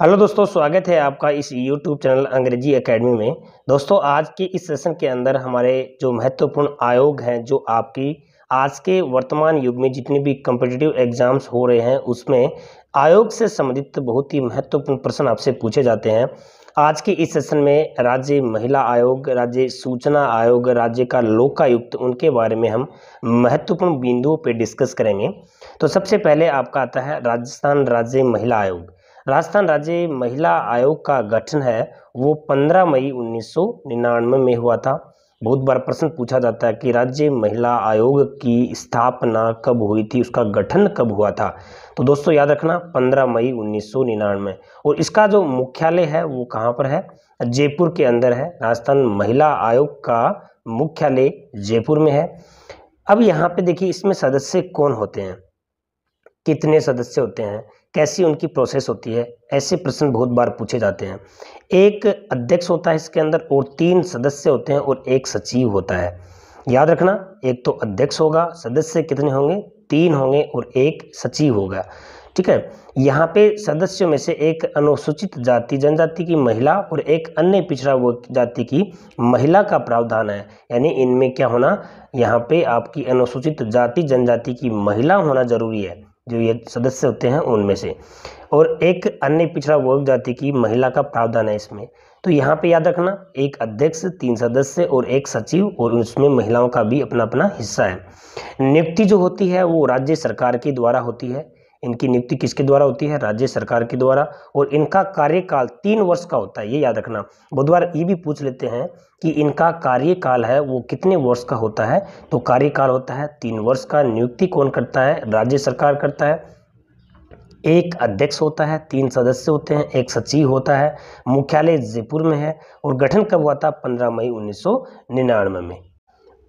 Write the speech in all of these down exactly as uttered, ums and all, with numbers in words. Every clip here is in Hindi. हेलो दोस्तों, स्वागत है आपका इस YouTube चैनल अंग्रेज़ी अकेडमी में। दोस्तों, आज के इस सेशन के अंदर हमारे जो महत्वपूर्ण आयोग हैं, जो आपकी आज के वर्तमान युग में जितने भी कॉम्पिटिटिव एग्ज़ाम्स हो रहे हैं उसमें आयोग से संबंधित बहुत ही महत्वपूर्ण प्रश्न आपसे पूछे जाते हैं। आज के इस सेशन में राज्य महिला आयोग, राज्य सूचना आयोग, राज्य का लोकायुक्त, उनके बारे में हम महत्वपूर्ण बिंदुओं पर डिस्कस करेंगे। तो सबसे पहले आपका आता है राजस्थान राज्य महिला आयोग। राजस्थान राज्य महिला आयोग का गठन है वो पंद्रह मई उन्नीस सौ निन्यानवे में हुआ था। बहुत बार प्रश्न पूछा जाता है कि राज्य महिला आयोग की स्थापना कब हुई थी, उसका गठन कब हुआ था। तो दोस्तों याद रखना पंद्रह मई उन्नीस सौ निन्यानवे, और इसका जो मुख्यालय है वो कहाँ पर है, जयपुर के अंदर है। राजस्थान महिला आयोग का मुख्यालय जयपुर में है। अब यहाँ पे देखिए इसमें सदस्य कौन होते हैं, कितने सदस्य होते हैं, कैसी उनकी प्रोसेस होती है, ऐसे प्रश्न बहुत बार पूछे जाते हैं। एक अध्यक्ष होता है इसके अंदर, और तीन सदस्य होते हैं, और एक सचिव होता है। याद रखना, एक तो अध्यक्ष होगा, सदस्य कितने होंगे, तीन होंगे, और एक सचिव होगा। ठीक है, यहाँ पे सदस्यों में से एक अनुसूचित जाति जनजाति की महिला और एक अन्य पिछड़ा वर्ग जाति की महिला का प्रावधान है। यानी इनमें क्या होना, यहाँ पे आपकी अनुसूचित जाति जनजाति की महिला होना जरूरी है जो ये सदस्य होते हैं उनमें से, और एक अन्य पिछड़ा वर्ग जाति की महिला का प्रावधान है इसमें। तो यहाँ पे याद रखना एक अध्यक्ष, तीन सदस्य और एक सचिव, और उसमें महिलाओं का भी अपना अपना हिस्सा है। नियुक्ति जो होती है वो राज्य सरकार के द्वारा होती है। इनकी नियुक्ति किसके द्वारा होती है, राज्य सरकार के द्वारा, और इनका कार्यकाल तीन वर्ष का होता है। ये याद रखना, बहुत बार ये भी पूछ लेते हैं कि इनका कार्यकाल है वो कितने वर्ष का होता है। तो कार्यकाल होता है तीन वर्ष का। नियुक्ति कौन करता है, राज्य सरकार करता है। एक अध्यक्ष होता है, तीन सदस्य होते हैं, एक सचिव होता है, मुख्यालय जयपुर में है, और गठन कब हुआ था, पंद्रह मई उन्नीस सौ निन्यानवे में।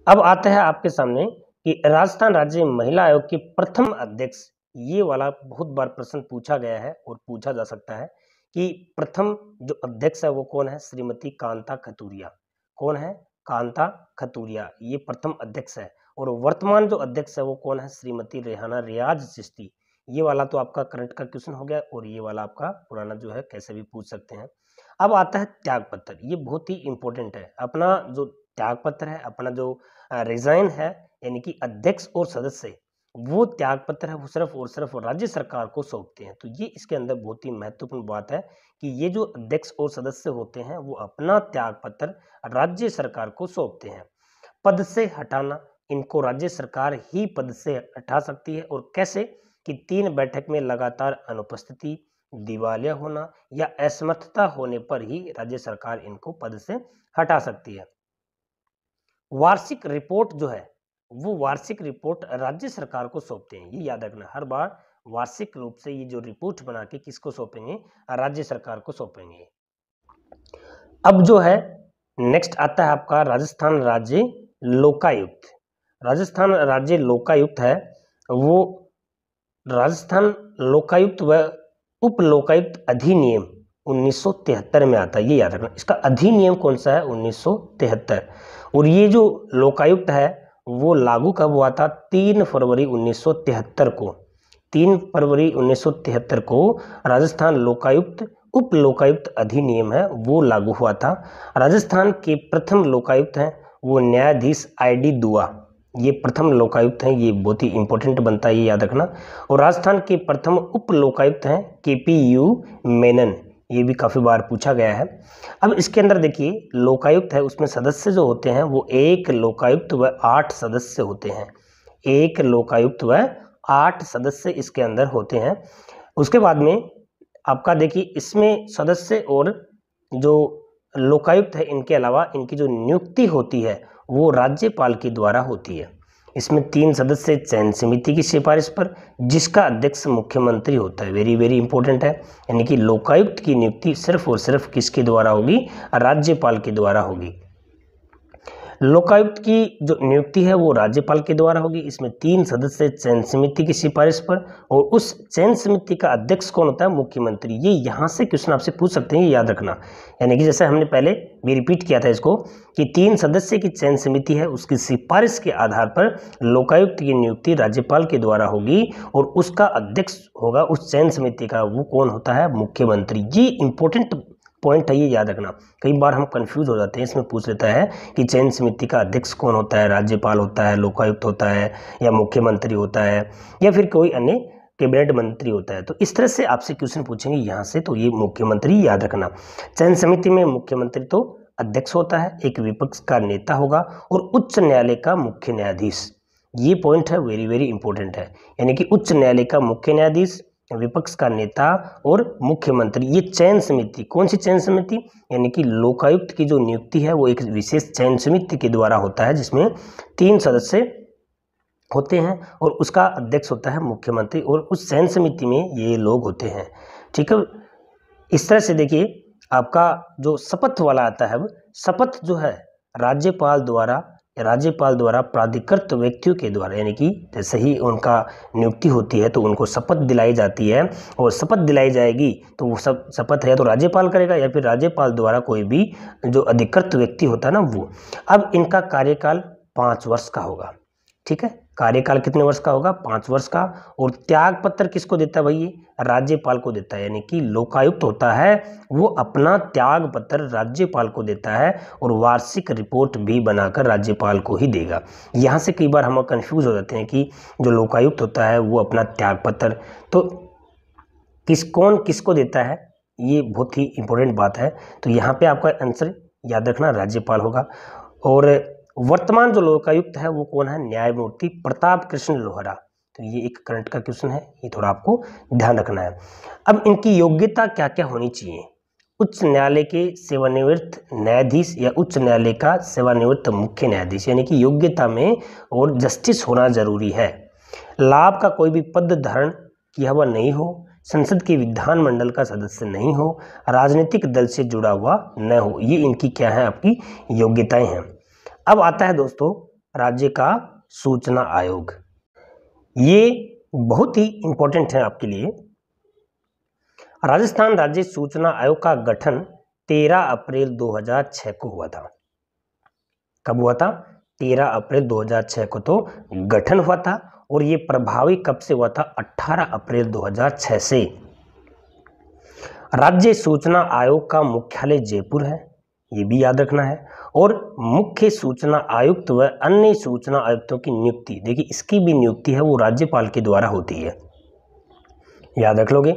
अब आता है आपके सामने कि राजस्थान राज्य महिला आयोग के प्रथम अध्यक्ष, ये वाला बहुत बार प्रश्न पूछा गया है और पूछा जा सकता है कि प्रथम जो अध्यक्ष है वो कौन है, श्रीमती कांता खतूरिया। कौन है, कांता खतूरिया, ये प्रथम अध्यक्ष है। और वर्तमान जो अध्यक्ष है वो कौन है, श्रीमती रेहाना रियाज चिश्ती। ये वाला तो आपका करंट का क्वेश्चन हो गया, और ये वाला आपका पुराना जो है कैसे भी पूछ सकते हैं। अब आता है त्यागपत्र, ये बहुत ही इम्पोर्टेंट है। अपना जो त्यागपत्र है, अपना जो रिजाइन है, यानी कि अध्यक्ष और सदस्य, वो त्यागपत्र है वो सिर्फ और सिर्फ राज्य सरकार को सौंपते हैं। तो ये इसके अंदर बहुत ही महत्वपूर्ण बात है कि ये जो अध्यक्ष और सदस्य होते हैं वो अपना त्यागपत्र राज्य सरकार को सौंपते हैं। पद से हटाना, इनको राज्य सरकार ही पद से हटा सकती है। और कैसे, कि तीन बैठक में लगातार अनुपस्थिति, दिवालिया होना या असमर्थता होने पर ही राज्य सरकार इनको पद से हटा सकती है। वार्षिक रिपोर्ट जो है वो वार्षिक रिपोर्ट राज्य सरकार को सौंपते हैं। ये याद रखना, हर बार वार्षिक रूप से ये जो रिपोर्ट बना के किसको सौंपेंगे, राज्य सरकार को सौंपेंगे। अब जो है नेक्स्ट आता है आपका राजस्थान राज्य लोकायुक्त। राजस्थान राज्य लोकायुक्त है वो राजस्थान लोकायुक्त व उप लोकायुक्त अधिनियम उन्नीस सौ तिहत्तर में आता है। ये याद रखना, इसका अधिनियम कौन सा है, उन्नीस सौ तिहत्तर। और ये जो लोकायुक्त है वो लागू कब हुआ था, तीन फरवरी उन्नीस सौ तिहत्तर को। तीन फरवरी उन्नीस सौ तिहत्तर को राजस्थान लोकायुक्त उप लोकायुक्त अधिनियम है वो लागू हुआ था। राजस्थान के प्रथम लोकायुक्त हैं वो न्यायाधीश आईडी दुआ। ये प्रथम लोकायुक्त हैं, ये बहुत ही इम्पोर्टेंट बनता है, ये याद रखना। और राजस्थान के प्रथम उप लोकायुक्त हैं के मेनन। ये भी काफ़ी बार पूछा गया है। अब इसके अंदर देखिए लोकायुक्त है, उसमें सदस्य जो होते हैं वो एक लोकायुक्त व आठ सदस्य होते हैं। एक लोकायुक्त व आठ सदस्य इसके अंदर होते हैं। उसके बाद में आपका देखिए इसमें सदस्य और जो लोकायुक्त है इनके अलावा इनकी जो नियुक्ति होती है वो राज्यपाल के द्वारा होती है। इसमें तीन सदस्य चयन समिति की सिफारिश पर, जिसका अध्यक्ष मुख्यमंत्री होता है। वेरी वेरी इंपॉर्टेंट है, यानी कि लोकायुक्त की नियुक्ति सिर्फ और सिर्फ किसके द्वारा होगी, राज्यपाल के द्वारा होगी। लोकायुक्त की जो नियुक्ति है वो राज्यपाल के द्वारा होगी। इसमें तीन सदस्य चयन समिति की सिफारिश पर, और उस चयन समिति का अध्यक्ष कौन होता है? मुख्यमंत्री। ये यहाँ से क्वेश्चन आपसे पूछ सकते हैं, ये याद रखना। यानी कि जैसे हमने पहले भी रिपीट किया था इसको कि तीन सदस्य की चयन समिति है, उसकी सिफारिश के आधार पर लोकायुक्त की नियुक्ति राज्यपाल के द्वारा होगी और उसका अध्यक्ष होगा उस चयन समिति का, वो कौन होता है? मुख्यमंत्री। ये इंपॉर्टेंट पॉइंट है, ये याद रखना। कई बार हम कंफ्यूज हो जाते हैं, इसमें पूछ लेता है कि चयन समिति का अध्यक्ष कौन होता है? राज्यपाल होता है, लोकायुक्त होता है, या मुख्यमंत्री होता है, या फिर कोई अन्य कैबिनेट मंत्री होता है। तो इस तरह से आपसे क्वेश्चन पूछेंगे यहाँ से। तो ये मुख्यमंत्री याद रखना। चयन समिति में मुख्यमंत्री तो अध्यक्ष होता है, एक विपक्ष का नेता होगा और उच्च न्यायालय का मुख्य न्यायाधीश। ये पॉइंट है, वेरी वेरी इंपॉर्टेंट है। यानी कि उच्च न्यायालय का मुख्य न्यायाधीश, विपक्ष का नेता और मुख्यमंत्री, ये चयन समिति। कौन सी चयन समिति? यानी कि लोकायुक्त की जो नियुक्ति है वो एक विशेष चयन समिति के द्वारा होता है, जिसमें तीन सदस्य होते हैं और उसका अध्यक्ष होता है मुख्यमंत्री, और उस चयन समिति में ये लोग होते हैं। ठीक है, इस तरह से देखिए आपका जो शपथ वाला आता है, शपथ जो है राज्यपाल द्वारा राज्यपाल द्वारा प्राधिकृत व्यक्तियों के द्वारा, यानी कि जैसे ही उनका नियुक्ति होती है तो उनको शपथ दिलाई जाती है, और शपथ दिलाई जाएगी तो वो सब शपथ है तो राज्यपाल करेगा या फिर राज्यपाल द्वारा कोई भी जो अधिकृत व्यक्ति होता है ना वो। अब इनका कार्यकाल पाँच वर्ष का होगा। ठीक है, कार्यकाल कितने वर्ष का होगा? पाँच वर्ष का। और त्याग पत्र किसको देता है भाई? ये राज्यपाल को देता है। यानी कि लोकायुक्त होता है वो अपना त्याग पत्र राज्यपाल को देता है, और वार्षिक रिपोर्ट भी बनाकर राज्यपाल को ही देगा। यहाँ से कई बार हम कंफ्यूज हो जाते हैं कि जो लोकायुक्त होता है वो अपना त्याग पत्र तो किस कौन किसको देता है, ये बहुत ही इम्पोर्टेंट बात है। तो यहाँ पर आपका आंसर याद रखना, राज्यपाल होगा। और वर्तमान जो लोकायुक्त है वो कौन है? न्यायमूर्ति प्रताप कृष्ण लोहरा। तो ये एक करंट का क्वेश्चन है, ये थोड़ा आपको ध्यान रखना है। अब इनकी योग्यता क्या क्या होनी चाहिए? उच्च न्यायालय के सेवानिवृत्त न्यायाधीश या उच्च न्यायालय का सेवानिवृत्त मुख्य न्यायाधीश, यानी कि योग्यता में और जस्टिस होना जरूरी है। लाभ का कोई भी पद धारण किया हुआ नहीं हो, संसद के विधानमंडल का सदस्य नहीं हो, राजनीतिक दल से जुड़ा हुआ न हो। ये इनकी क्या है? आपकी योग्यताएँ हैं। अब आता है दोस्तों राज्य का सूचना आयोग। ये बहुत ही इम्पोर्टेंट है आपके लिए। राजस्थान राज्य सूचना आयोग का गठन तेरह अप्रैल दो हज़ार छह को हुआ था। कब हुआ था? तेरह अप्रैल दो हज़ार छह को तो गठन हुआ था, और ये प्रभावी कब से हुआ था? अठारह अप्रैल दो हज़ार छह से। राज्य सूचना आयोग का मुख्यालय जयपुर है, ये भी याद रखना है। और मुख्य सूचना आयुक्त व अन्य सूचना आयुक्तों की नियुक्ति, देखिए इसकी भी नियुक्ति है वो राज्यपाल के द्वारा होती है, याद रख लोगे।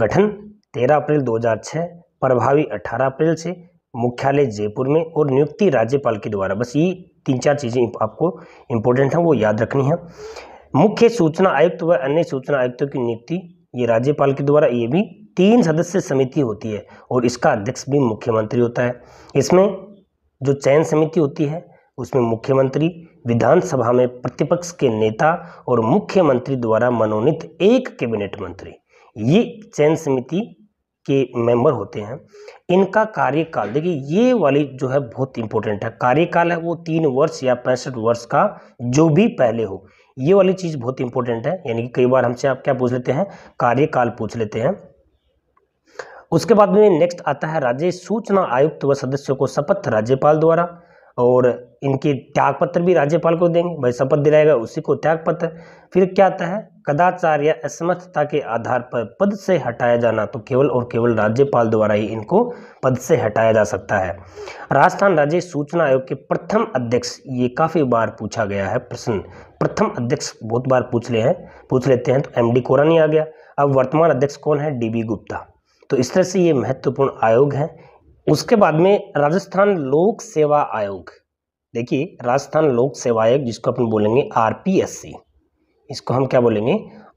गठन तेरह अप्रैल दो हज़ार छह, प्रभावी अठारह अप्रैल से, मुख्यालय जयपुर में, और नियुक्ति राज्यपाल के द्वारा। बस ये तीन चार चीज़ें आपको इम्पोर्टेंट हैं, वो याद रखनी है। मुख्य सूचना आयुक्त व अन्य सूचना आयुक्तों की नियुक्ति ये राज्यपाल के द्वारा, ये भी तीन सदस्य समिति होती है और इसका अध्यक्ष भी मुख्यमंत्री होता है। इसमें जो चयन समिति होती है उसमें मुख्यमंत्री, विधानसभा में प्रतिपक्ष के नेता और मुख्यमंत्री द्वारा मनोनीत एक कैबिनेट मंत्री, ये चयन समिति के मेंबर होते हैं। इनका कार्यकाल देखिए, ये वाली जो है बहुत इंपॉर्टेंट है। कार्यकाल है वो तीन वर्ष या पैंसठ वर्ष का जो भी पहले हो, ये वाली चीज़ बहुत इंपॉर्टेंट है। यानी कि कई बार हमसे आप क्या पूछ लेते हैं? कार्यकाल पूछ लेते हैं। उसके बाद में नेक्स्ट आता है राज्य सूचना आयुक्त व सदस्यों को शपथ राज्यपाल द्वारा, और इनके त्यागपत्र भी राज्यपाल को देंगे, भाई शपथ दिलाएगा उसी को त्यागपत्र। फिर क्या आता है? कदाचार या असमर्थता के आधार पर पद से हटाया जाना, तो केवल और केवल राज्यपाल द्वारा ही इनको पद से हटाया जा सकता है। राजस्थान राज्य सूचना आयोग के प्रथम अध्यक्ष, ये काफ़ी बार पूछा गया है प्रश्न, प्रथम अध्यक्ष बहुत बार पूछ ले हैं पूछ लेते हैं। तो एम डी कोरानी आ गया। अब वर्तमान अध्यक्ष कौन है? D B Gupta. तो इस तरह से ये महत्वपूर्ण आयोग है। उसके बाद में राजस्थान लोक सेवा आयोग, देखिए राजस्थान लोक सेवा आयोग जिसको अपन बोलेंगे आरपीएससी, इसको हम क्या बोलेंगे?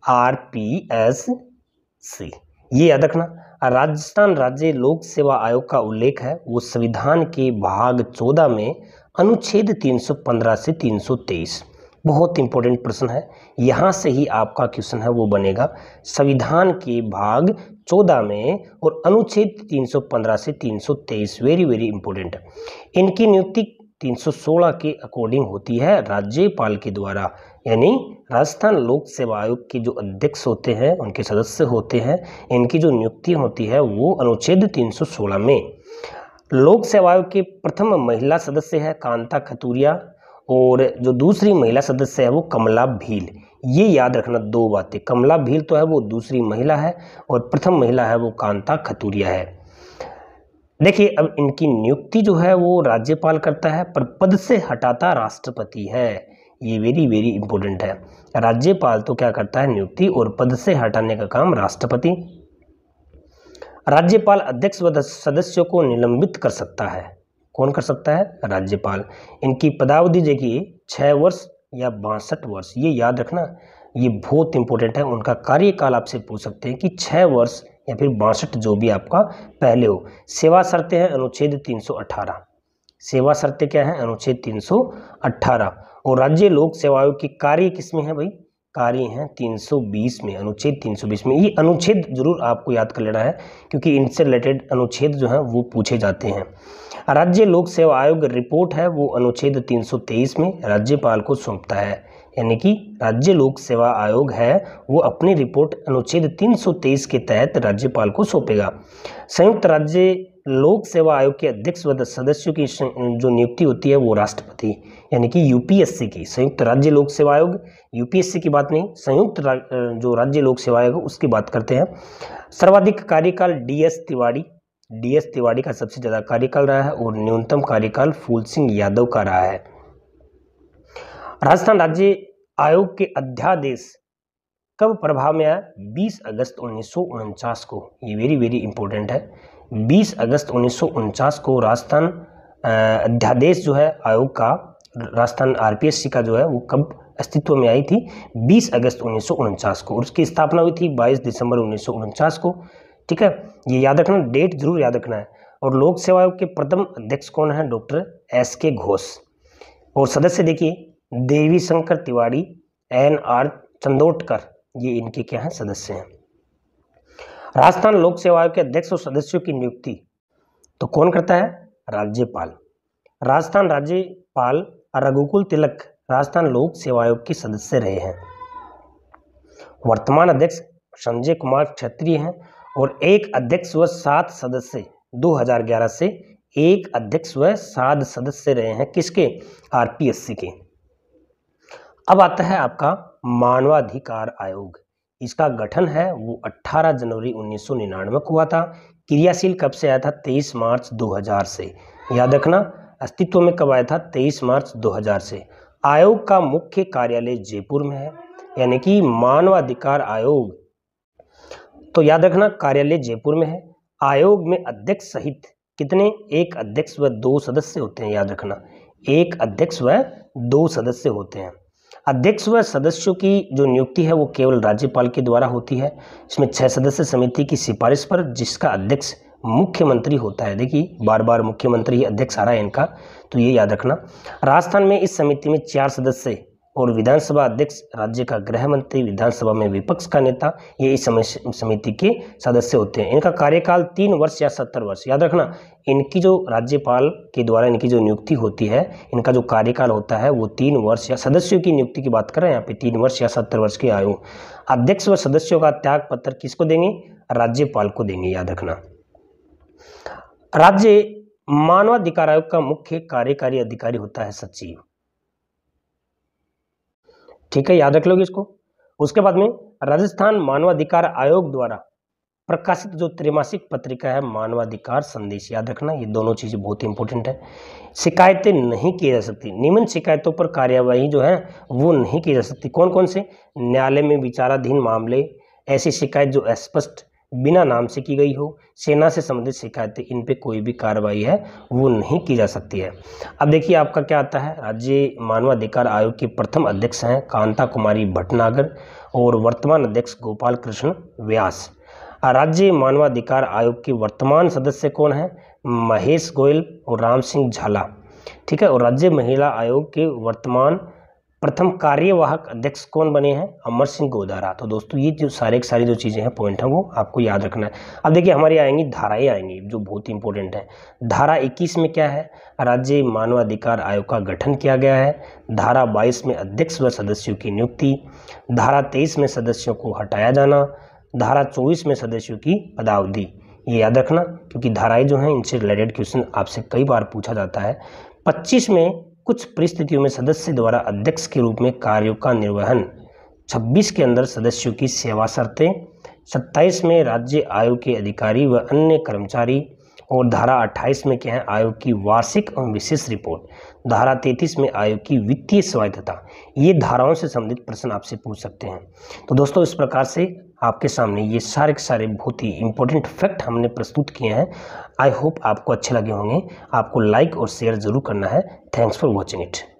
आरपीएससी, ये याद रखना। राजस्थान राज्य लोक सेवा आयोग का उल्लेख है वो संविधान के भाग चौदह में अनुच्छेद तीन सौ पंद्रह से तीन सौ तेईस। बहुत इंपॉर्टेंट प्रश्न है, यहाँ से ही आपका क्वेश्चन है वो बनेगा। संविधान के भाग चौदह में और अनुच्छेद तीन सौ पंद्रह से तीन सौ तेईस, वेरी वेरी इंपॉर्टेंट है। इनकी नियुक्ति तीन सौ सोलह के अकॉर्डिंग होती है राज्यपाल के द्वारा, यानी राजस्थान लोक सेवा आयोग के जो अध्यक्ष होते हैं, उनके सदस्य होते हैं, इनकी जो नियुक्ति होती है वो अनुच्छेद तीन सौ सोलह में। लोक सेवा आयोग के प्रथम महिला सदस्य है कांता खतूरिया और जो दूसरी महिला सदस्य है वो कमला भील। ये याद रखना दो बातें, कमला भील तो है वो दूसरी महिला है और प्रथम महिला है वो कांता खतूरिया है। देखिए अब इनकी नियुक्ति जो है वो राज्यपाल करता है पर पद से हटाता राष्ट्रपति है, ये वेरी वेरी इंपॉर्टेंट है। राज्यपाल तो क्या करता है, नियुक्ति और पद से हटाने का काम राष्ट्रपति। राज्यपाल अध्यक्ष व सदस्यों को निलंबित कर सकता है, कौन कर सकता है, राज्यपाल। इनकी पदावधि देखिए छः वर्ष या बासठ वर्ष, ये याद रखना, ये बहुत इंपॉर्टेंट है। उनका कार्यकाल आपसे पूछ सकते हैं कि छः वर्ष या फिर बासठ, जो भी आपका पहले हो। सेवा शर्तें हैं अनुच्छेद तीन सौ अठारह, सेवा शर्तें क्या है, अनुच्छेद तीन सौ अठारह। और राज्य लोक सेवा आयोग के कार्य किसमें है भाई, कार्य हैं तीन सौ बीस में, अनुच्छेद तीन सौ बीस में। ये अनुच्छेद जरूर आपको याद कर लेना है क्योंकि इनसे रिलेटेड अनुच्छेद जो है वो पूछे जाते हैं। राज्य लोक सेवा आयोग रिपोर्ट है वो अनुच्छेद तीन सौ तेईस में राज्यपाल को सौंपता है, यानी कि राज्य लोक सेवा आयोग है वो अपनी रिपोर्ट अनुच्छेद तीन सौ तेईस के तहत राज्यपाल को सौंपेगा। संयुक्त राज्य लोक सेवा आयोग के अध्यक्ष व सदस्यों की जो नियुक्ति होती है वो राष्ट्रपति, यानी कि यूपीएससी की, संयुक्त राज्य लोक सेवा आयोग, यूपीएससी की बात नहीं, संयुक्त रा, जो राज्य लोक सेवा आयोग उसकी बात करते हैं। सर्वाधिक कार्यकाल D S Tiwari, D S Tiwari का सबसे ज़्यादा कार्यकाल रहा है और न्यूनतम कार्यकाल फूल सिंह यादव का रहा है। राजस्थान राज्य आयोग के अध्यादेश कब प्रभाव में आया, बीस अगस्त उन्नीस सौ उनचास को, ये वेरी वेरी इंपॉर्टेंट है। बीस अगस्त उन्नीस सौ उनचास को राजस्थान अध्यादेश जो है आयोग का, राजस्थान आरपीएससी का जो है वो कब अस्तित्व में आई थी, बीस अगस्त उन्नीस सौ उनचास को, और उसकी स्थापना हुई थी बाईस दिसंबर उन्नीस सौ उनचास को। ठीक है, ये याद रखना, डेट जरूर याद रखना है। और लोक सेवा आयोग के प्रथम अध्यक्ष कौन है, डॉक्टर एस के घोष, और सदस्य देखिए देवी शंकर तिवारी, एन आर चंदोटकर, ये इनके क्या हैं, सदस्य हैं। राजस्थान लोक सेवा आयोग के अध्यक्ष और सदस्यों की नियुक्ति तो कौन करता है, राज्यपाल। राजस्थान राज्यपाल रघुकुल तिलक राजस्थान लोक सेवा आयोग के सदस्य रहे हैं। वर्तमान अध्यक्ष संजय कुमार छत्री हैं और एक अध्यक्ष व सात सदस्य दो हज़ार ग्यारह से एक अध्यक्ष व सात सदस्य रहे हैं, किसके, आरपीएससी के। अब आता है आपका मानवाधिकार आयोग, इसका गठन है वो अठारह जनवरी उन्नीस सौ निन्यानवे को हुआ था, क्रियाशील कब से आया था, तेईस मार्च दो हज़ार से, याद रखना। अस्तित्व में कब आया था, तेईस मार्च दो हज़ार से। आयोग का मुख्य कार्यालय जयपुर में है, यानी कि मानवाधिकार आयोग तो याद रखना कार्यालय जयपुर में है। आयोग में अध्यक्ष सहित कितने, एक अध्यक्ष व दो सदस्य होते हैं, याद रखना, एक अध्यक्ष व दो सदस्य होते हैं। अध्यक्ष व सदस्यों की जो नियुक्ति है वो केवल राज्यपाल के द्वारा होती है। इसमें छह सदस्य समिति की सिफारिश पर, जिसका अध्यक्ष मुख्यमंत्री होता है। देखिए बार बार मुख्यमंत्री अध्यक्ष आ रहा है इनका, तो ये याद रखना। राजस्थान में इस समिति में चार सदस्य और विधानसभा अध्यक्ष राज्य का गृह मंत्री, विधानसभा में विपक्ष का नेता, ये इस समिति के सदस्य होते हैं। इनका कार्यकाल तीन वर्ष या सत्तर वर्ष, याद रखना। इनकी जो राज्यपाल के द्वारा इनकी जो नियुक्ति होती है, इनका जो कार्यकाल होता है वो तीन वर्ष या, सदस्यों की नियुक्ति की बात कर रहे हैं यहाँ पे, तीन वर्ष या सत्तर वर्ष की आयु। अध्यक्ष व सदस्यों का त्याग पत्र किसको देंगे, राज्यपाल को देंगे, याद रखना। राज्य मानवाधिकार आयोग का मुख्य कार्यकारी अधिकारी होता है सचिव, ठीक है, याद रख लोगे इसको। उसके बाद में राजस्थान मानवाधिकार आयोग द्वारा प्रकाशित जो त्रैमासिक पत्रिका है मानवाधिकार संदेश, याद रखना, ये दोनों चीज़ें बहुत इंपॉर्टेंट है। शिकायतें नहीं की जा सकती, निम्न शिकायतों पर कार्यवाही जो है वो नहीं की जा सकती, कौन कौन से, न्यायालय में विचाराधीन मामले, ऐसी शिकायत जो स्पष्ट बिना नाम से की गई हो, सेना से संबंधित शिकायतें, इन पे कोई भी कार्रवाई है वो नहीं की जा सकती है। अब देखिए आपका क्या आता है, राज्य मानवाधिकार आयोग के प्रथम अध्यक्ष हैं कांता कुमारी भटनागर और वर्तमान अध्यक्ष गोपाल कृष्ण व्यास। राज्य मानवाधिकार आयोग के वर्तमान सदस्य कौन हैं, महेश गोयल और राम सिंह झाला, ठीक है। और राज्य महिला आयोग के वर्तमान प्रथम कार्यवाहक अध्यक्ष कौन बने हैं? अमर सिंह गोदारा। तो दोस्तों ये जो सारे एक सारी जो चीज़ें हैं पॉइंट हैं वो आपको याद रखना है। अब देखिए हमारे आएंगी धाराएं आएंगी जो बहुत ही इंपॉर्टेंट है। धारा इक्कीस में क्या है? राज्य मानवाधिकार आयोग का गठन किया गया है। धारा बाईस में अध्यक्ष व सदस्यों की नियुक्ति, धारा तेईस में सदस्यों को हटाया जाना, धारा चौबीस में सदस्यों की पदावधि। ये याद रखना क्योंकि धाराएँ जो हैं इनसे रिलेटेड क्वेश्चन आपसे कई बार पूछा जाता है। पच्चीस में कुछ परिस्थितियों में सदस्य द्वारा अध्यक्ष के रूप में कार्यों का निर्वहन, छब्बीस के अंदर सदस्यों की सेवा शर्तें, सत्ताईस में राज्य आयोग के अधिकारी व अन्य कर्मचारी, और धारा अट्ठाईस में क्या है? आयोग की वार्षिक और विशेष रिपोर्ट, धारा तैंतीस में आयोग की वित्तीय स्वायत्तता। ये धाराओं से संबंधित प्रश्न आपसे पूछ सकते हैं। तो दोस्तों इस प्रकार से आपके सामने ये सारे के सारे बहुत ही इंपॉर्टेंट फैक्ट हमने प्रस्तुत किए हैं। आई होप आपको अच्छे लगे होंगे। आपको लाइक और शेयर जरूर करना है। Thanks for watching it.